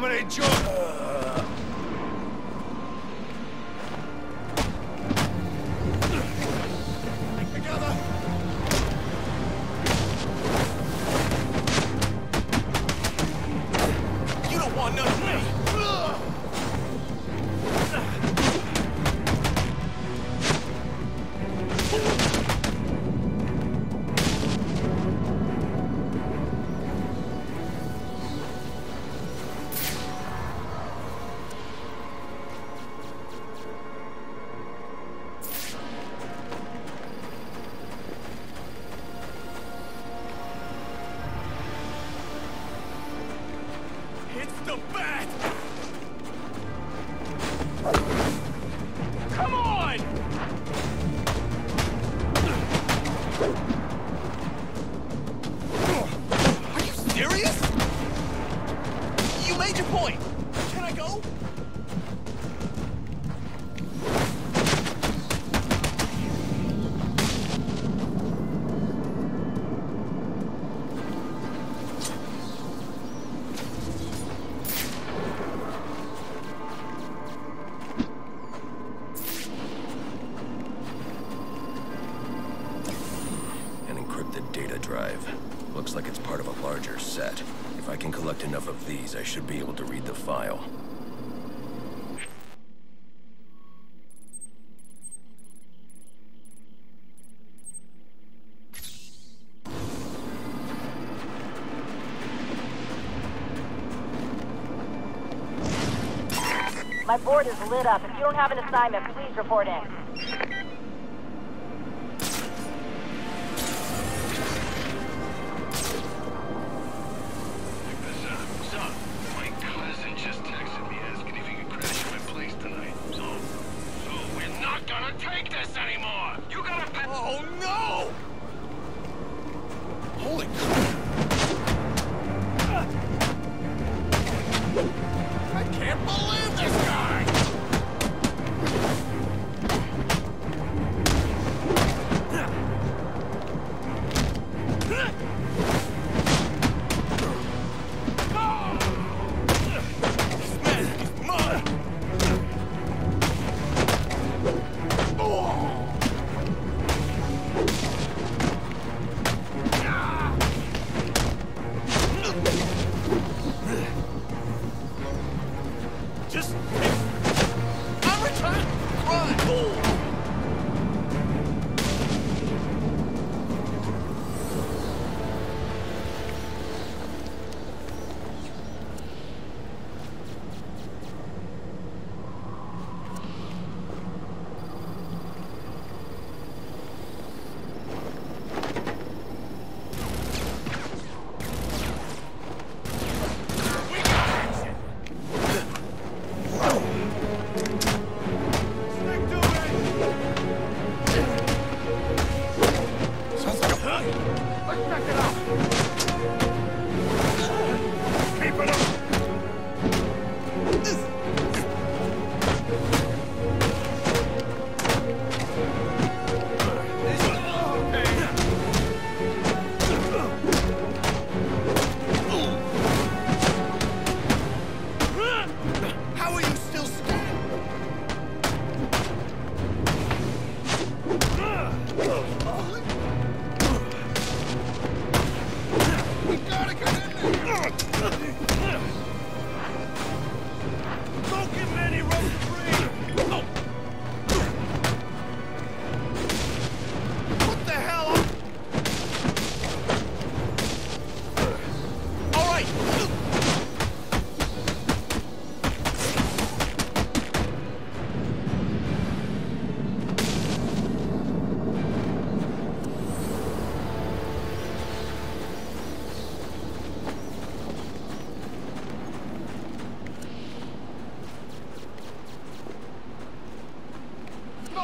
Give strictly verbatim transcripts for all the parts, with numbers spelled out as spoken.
many jobs? Looks like it's part of a larger set. If I can collect enough of these, I should be able to read the file. My board is lit up. If you don't have an assignment, please report in.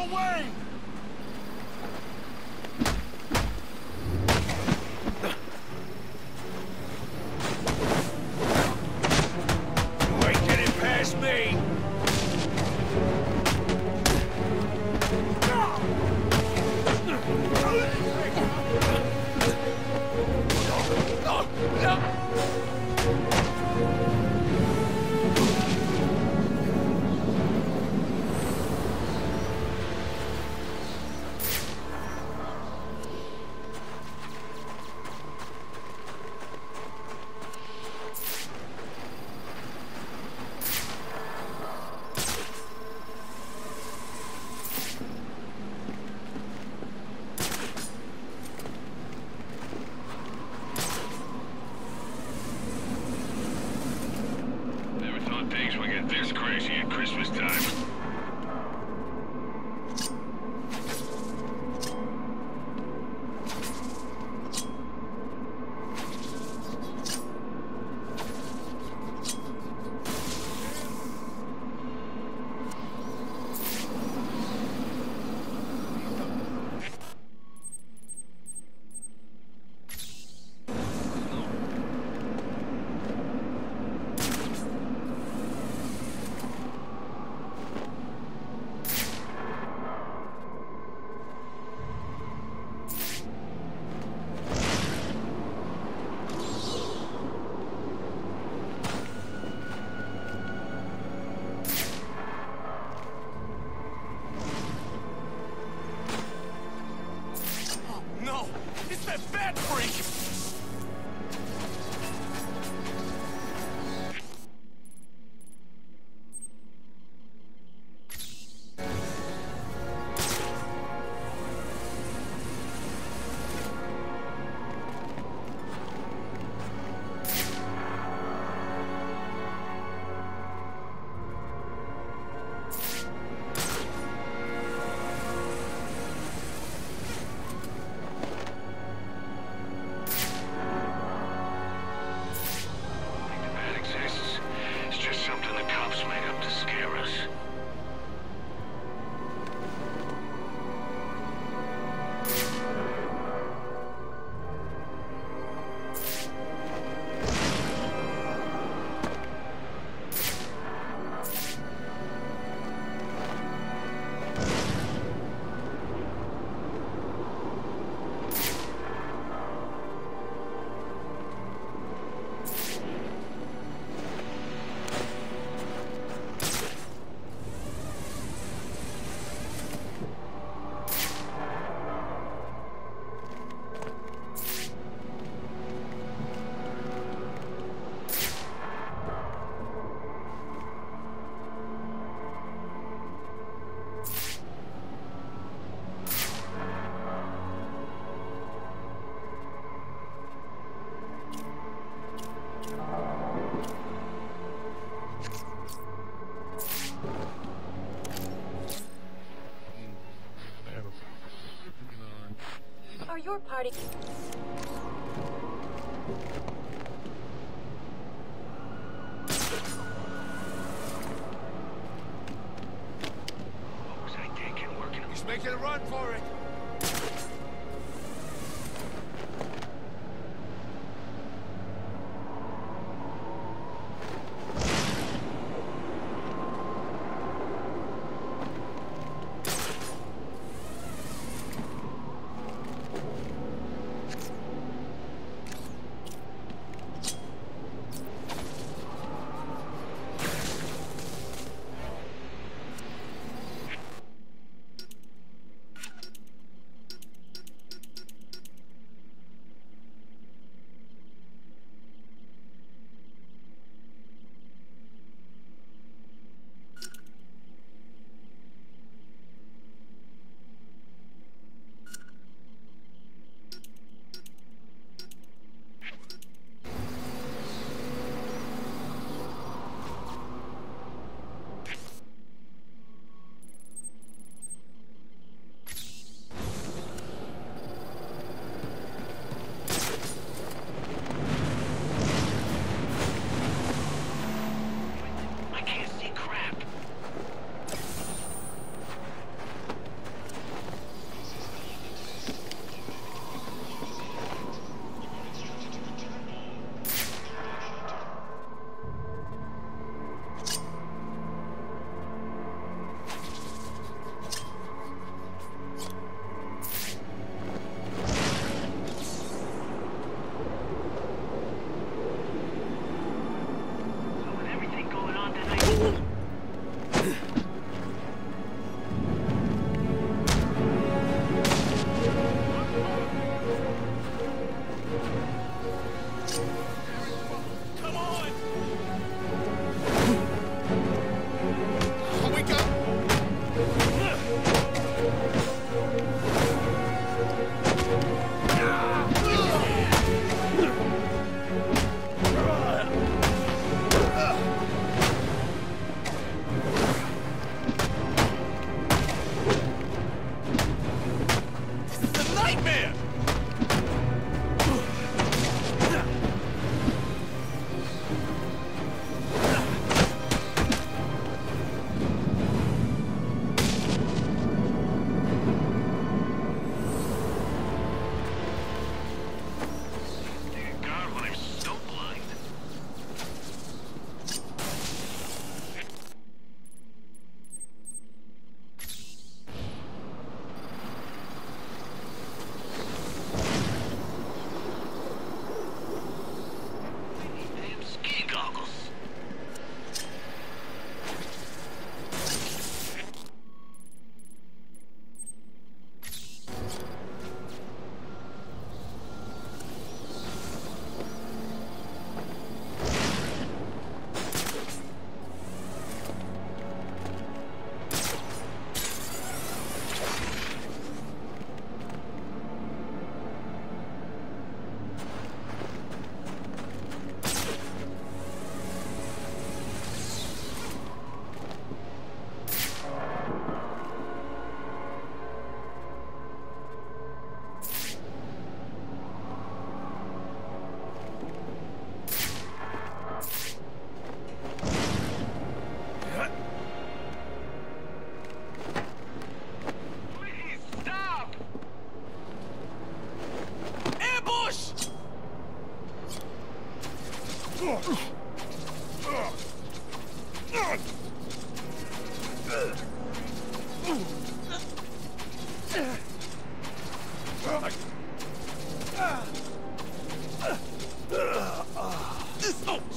Way! No! No! No! get this crazy at Christmas time. Your party. What was I thinking? Working. He's making a run for it.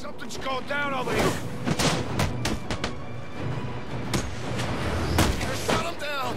Something's going down over here. Settle down.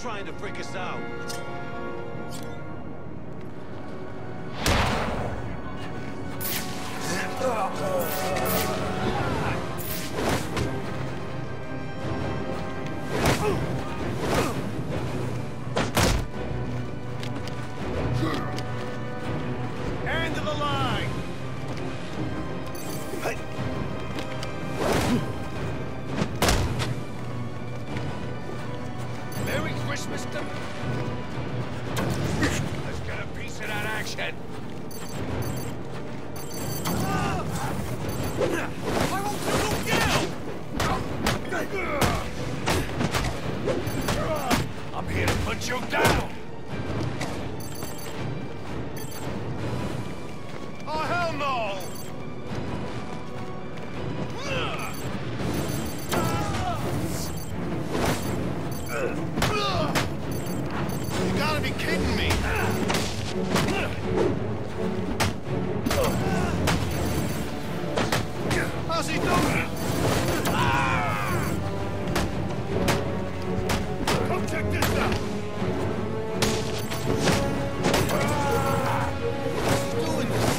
Trying to freak us out. End of the line. Christmas to... Let's get a piece of that action. I won't go down. I'm here to put you down. Oh, hell no. Be kidding me. How's he doing? Come check this out. He's doing this.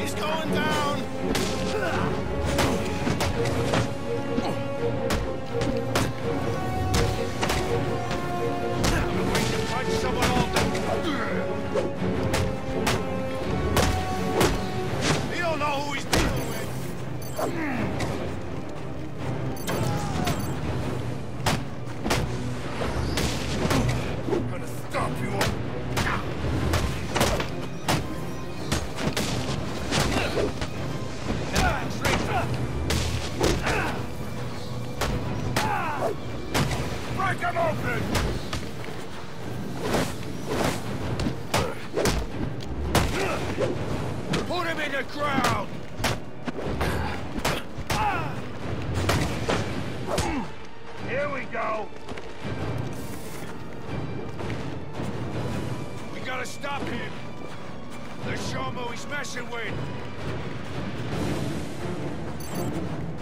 He's going down. Put him in the ground! Here we go! We gotta stop him! Let's show him who he's messing with!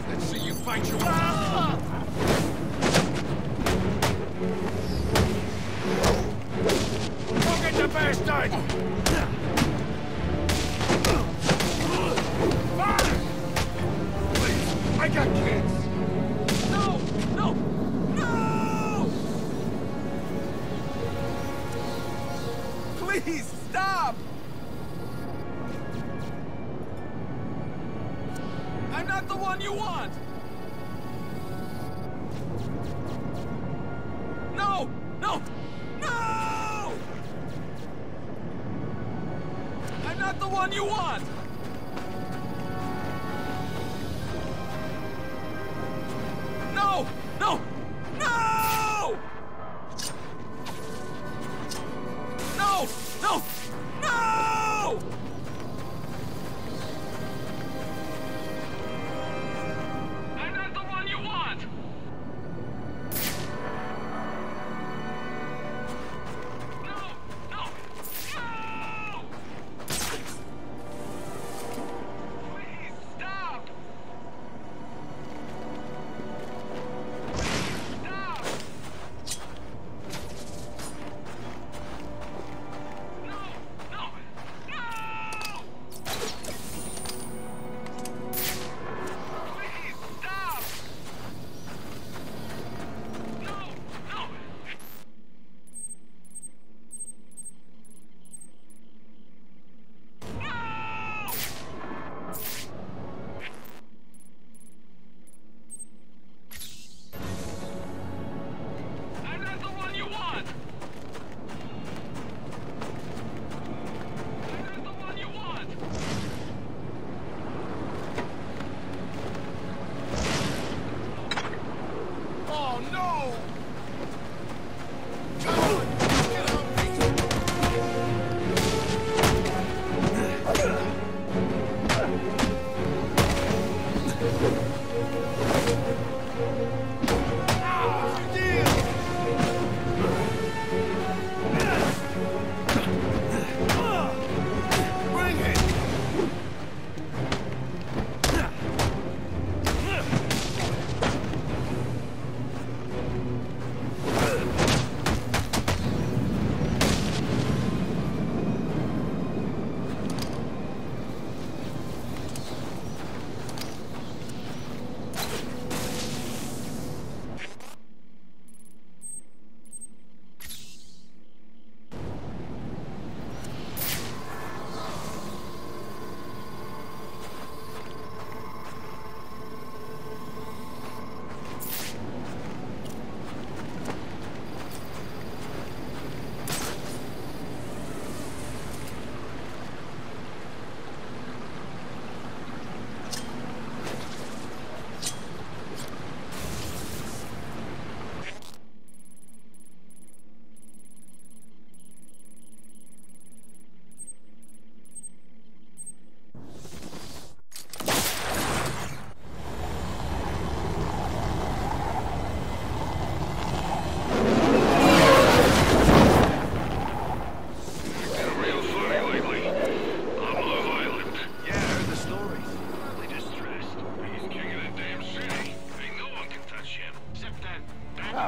Let's see you fight your ah! Look at the bastard! Father! Please, I got kids! No! No! No! Please, stop! I'm not the one you want! No! No! No! I'm not the one you want! No! No! No! No! No! No! I'm not the one you want! No! No! No!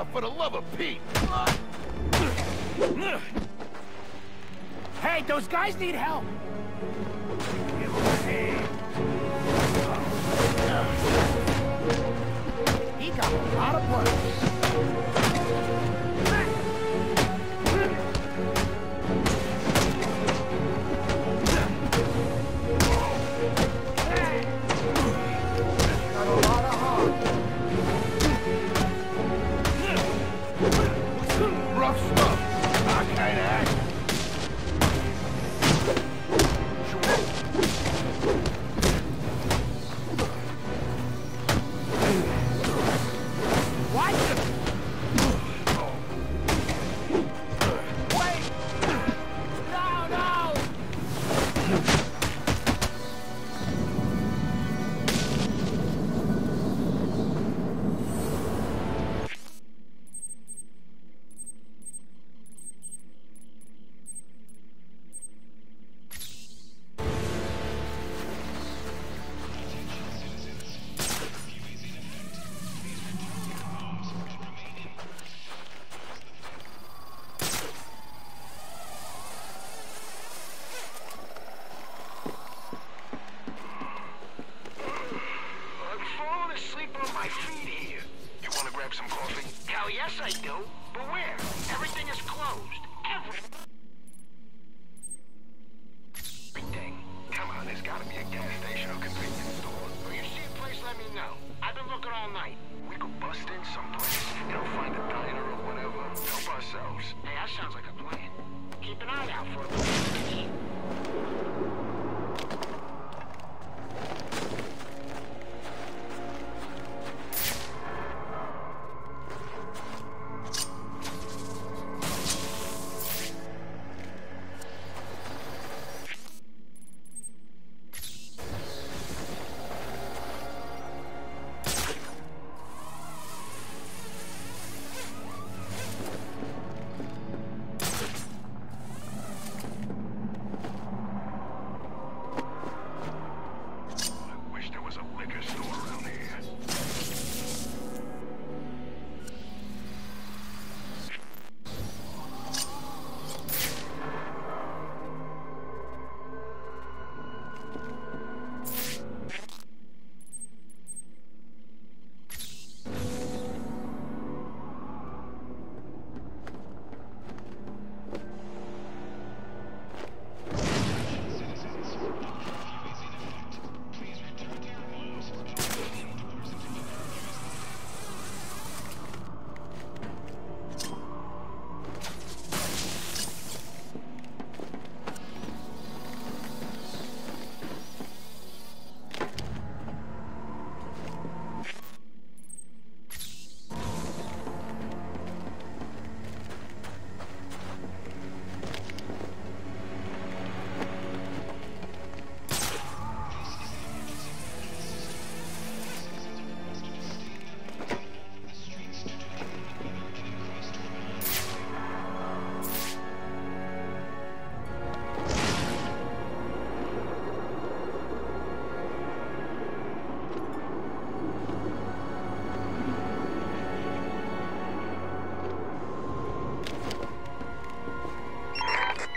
out for the love of Pete! Hey, those guys need help! He got a lot of blood.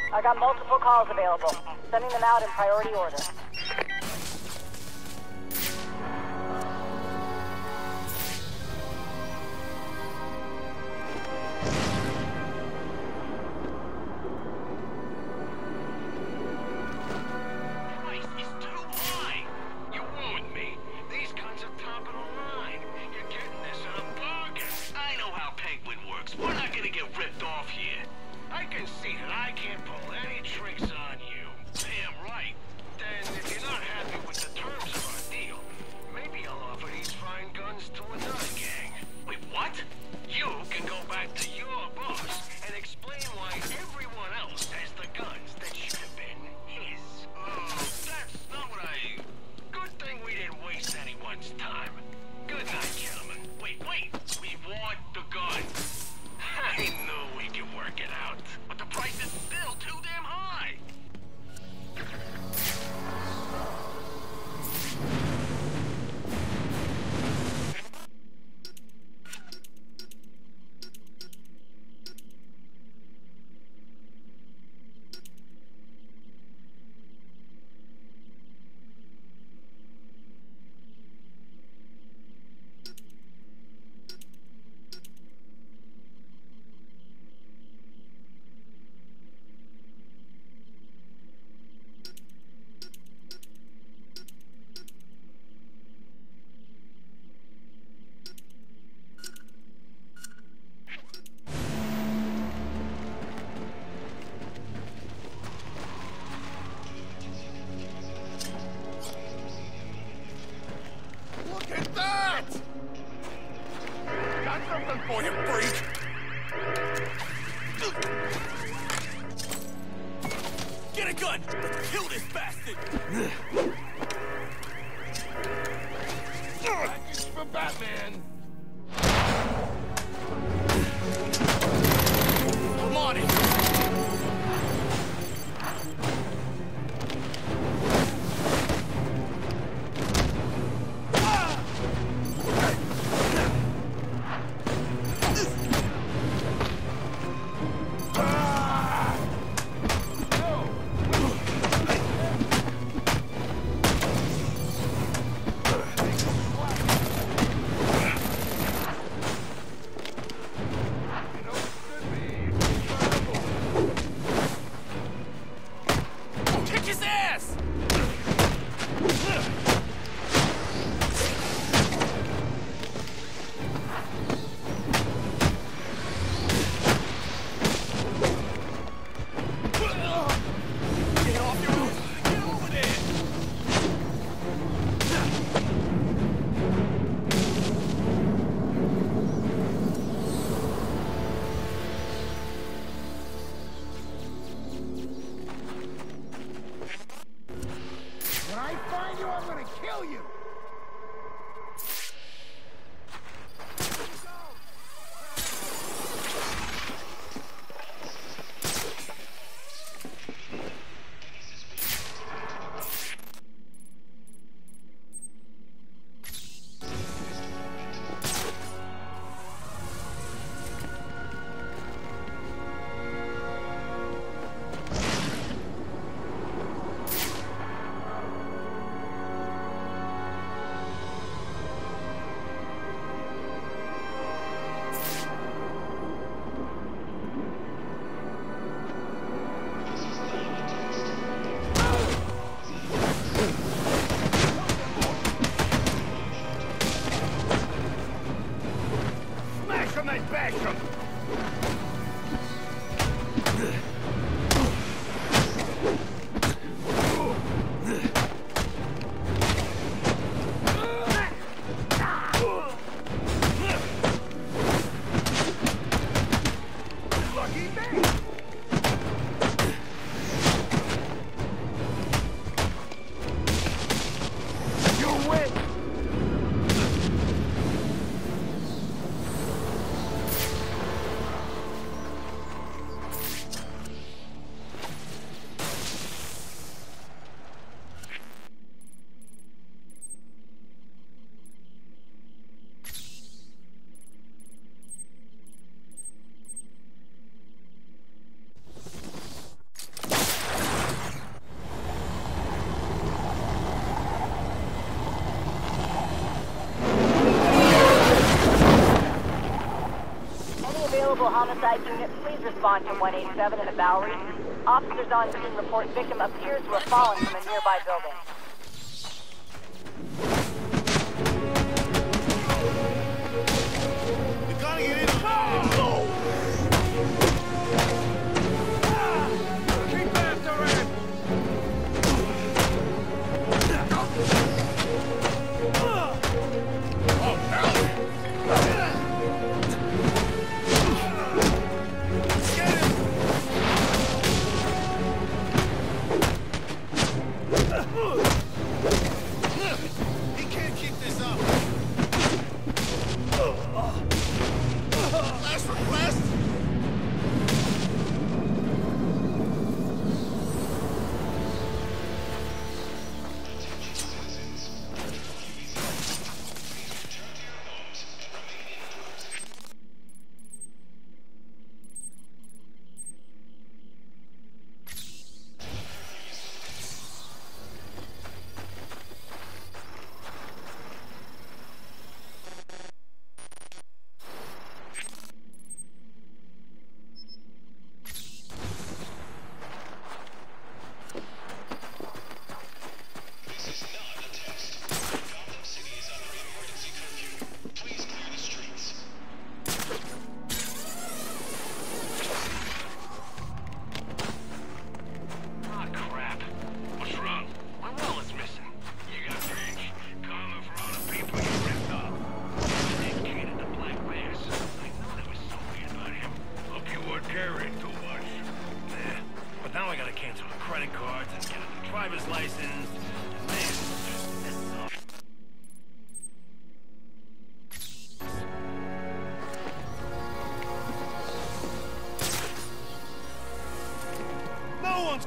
I got multiple calls available. Sending them out in priority order. I can see that I can't pull any tricks on you. Damn right. Then... Homicide unit, please respond to one eighty-seven at the Bowery. Officers on scene report victim appears to have fallen from a nearby building.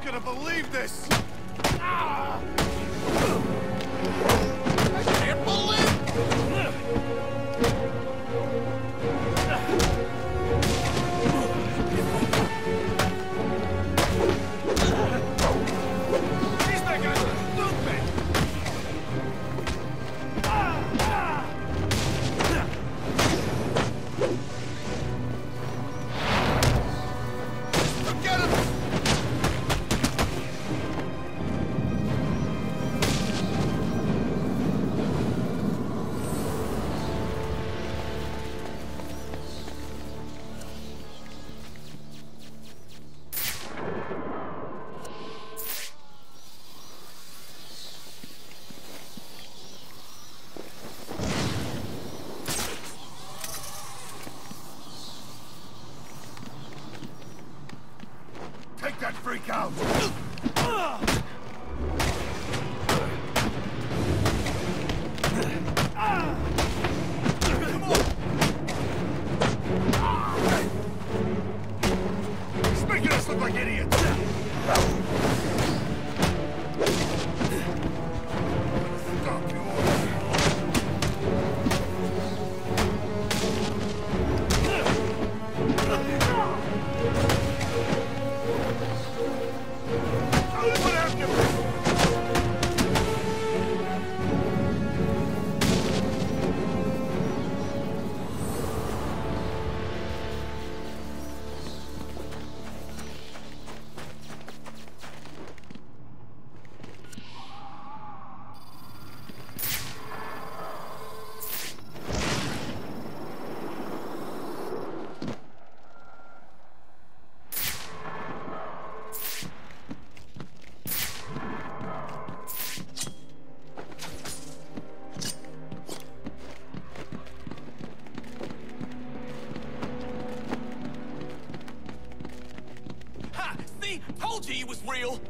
Gonna believe this. Ah! I can't believe these guys are stupid. Ah! Ah! Forget him. real.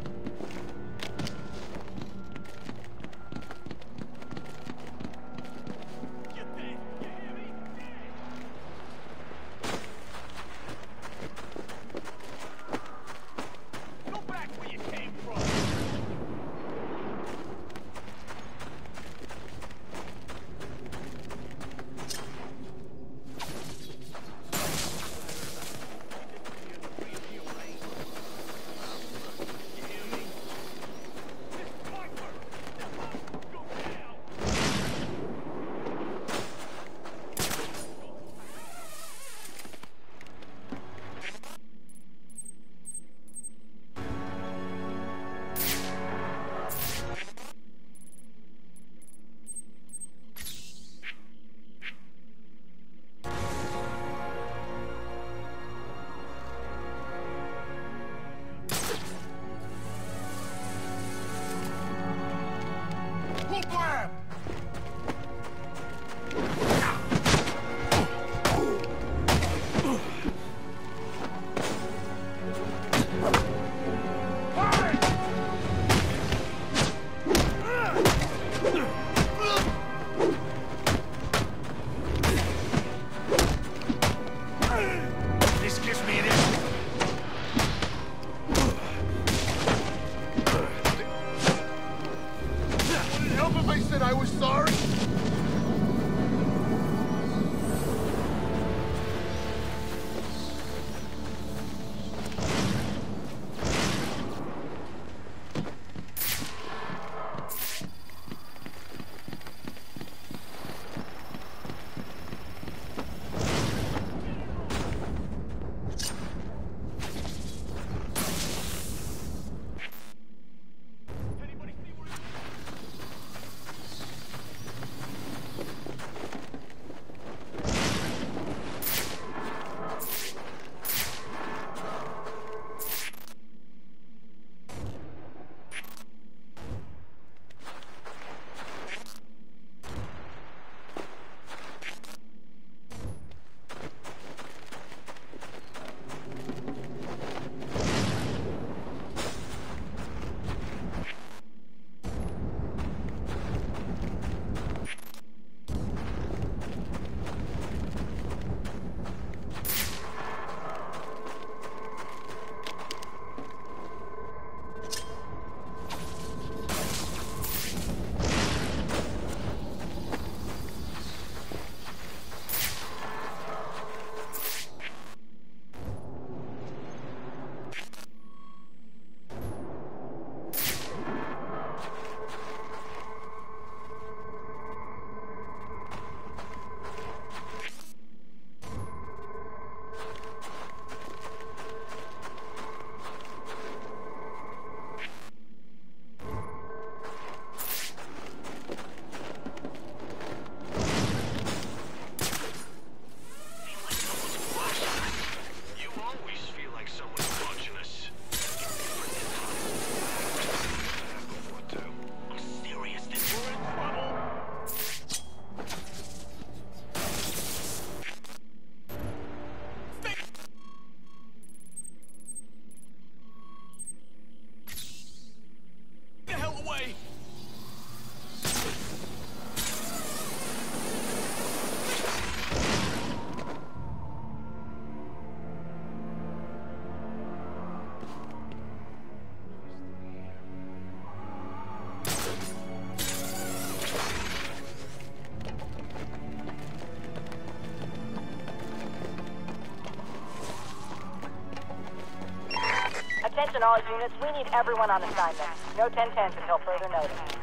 Attention all units, we need everyone on assignment. No ten tens until further notice.